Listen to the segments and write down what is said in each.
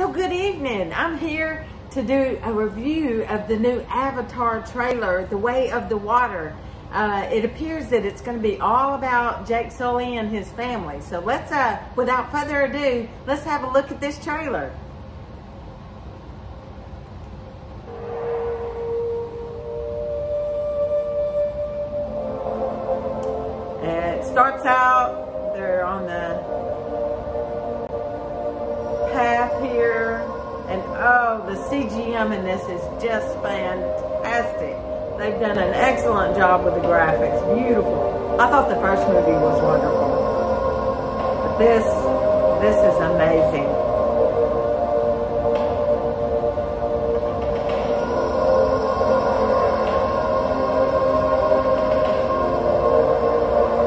So good evening. I'm here to do a review of the new Avatar trailer, The Way of the Water. It appears that it's going to be all about Jake Sully and his family. So let's, without further ado, let's have a look at this trailer. It starts out, they're on the path here, and oh, the CGM in this is just fantastic. They've done an excellent job with the graphics. Beautiful. I thought the first movie was wonderful. But this is amazing.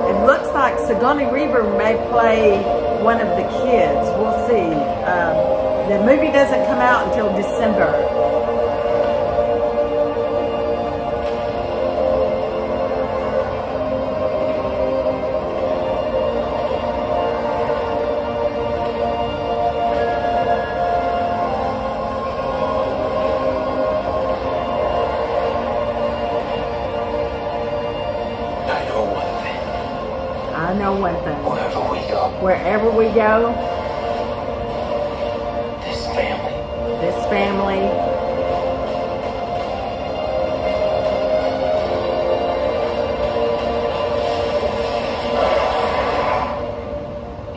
It looks like Sigourney Weaver may play one of the kids. We'll see. The movie doesn't come out until December. I know one thing. Wherever we go, this family,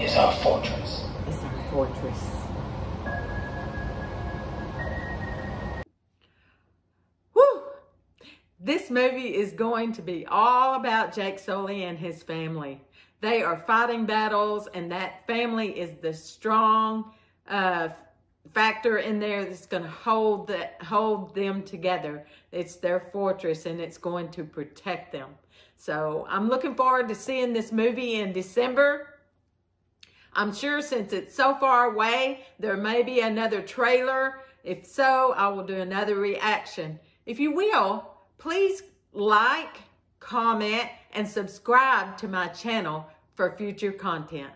is our fortress. It's our fortress. Woo! This movie is going to be all about Jake Sully and his family. They are fighting battles, and that family is the strong factor in there that's going to hold them together. It's their fortress, and it's going to protect them. So I'm looking forward to seeing this movie in December. I'm sure since it's so far away, there may be another trailer. If so, I will do another reaction. If you will, please like, comment, and subscribe to my channel for future content.